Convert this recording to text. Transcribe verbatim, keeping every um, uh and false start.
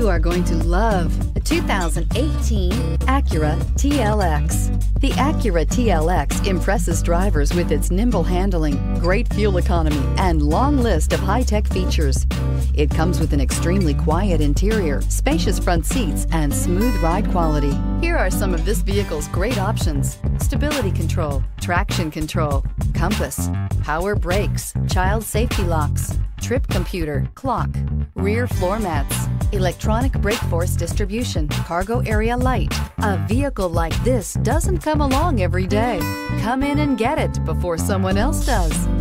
You are going to love the two thousand eighteen Acura T L X. The Acura T L X impresses drivers with its nimble handling, great fuel economy, and long list of high-tech features. It comes with an extremely quiet interior, spacious front seats, and smooth ride quality. Here are some of this vehicle's great options: stability control, traction control, compass, power brakes, child safety locks, trip computer, clock, rear floor mats, electronic brake force distribution, cargo area light. A vehicle like this doesn't come along every day. Come in and get it before someone else does.